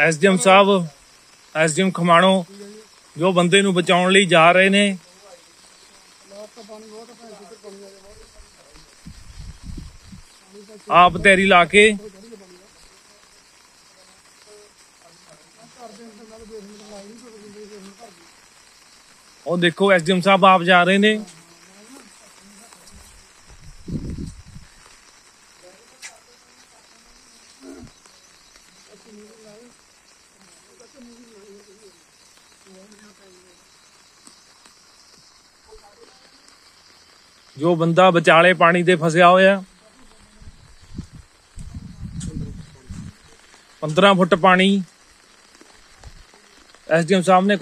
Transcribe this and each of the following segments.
SDM साहब SDM खमाणो जो बंदे नूं बचाउण लई जा रहे ने। आप तैरी ला के और देखो एसडीएम साहब आप जा रहे ने। जो बंदा बचाले पानी दे फसया होया 15 फुट पानी एसडीएम साहब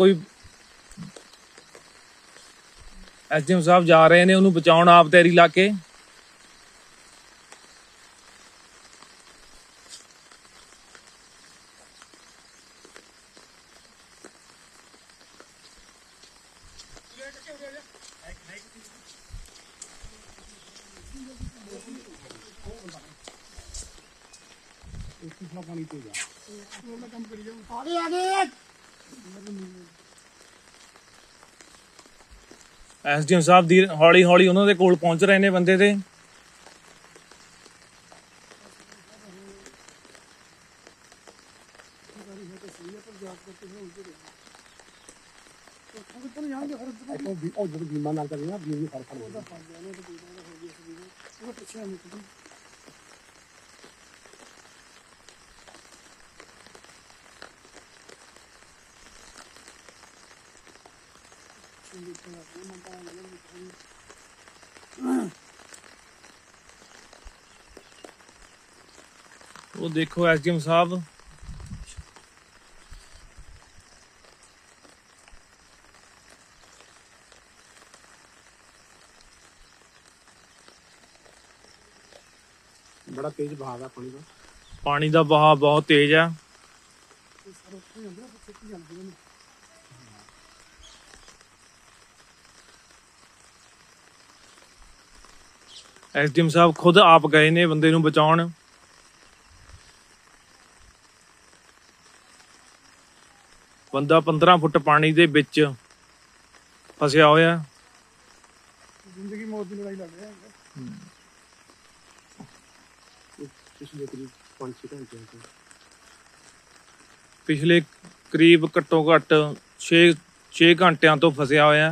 जा रहे ने उन्होंने बचाउण आप तैरी ला के। एसडीएम साहब हौली हौली उन्होंने कोल पहुंच रहे ने बंदे दे। वो देखो एसडीएम साहब बड़ा तेज बहाव है पानी का बहाव बहुत तेज है। एसडीएम साहब खुद आप गए ने बंदे नूं बचाउण। बंदा 15 फुट पानी दे विच फसिया होया। जिंदगी मौत दी लड़ाई लड़ रहे हैं। पिछले करीब घट्टो घट्ट 6 घंटियां तो फसिया होया।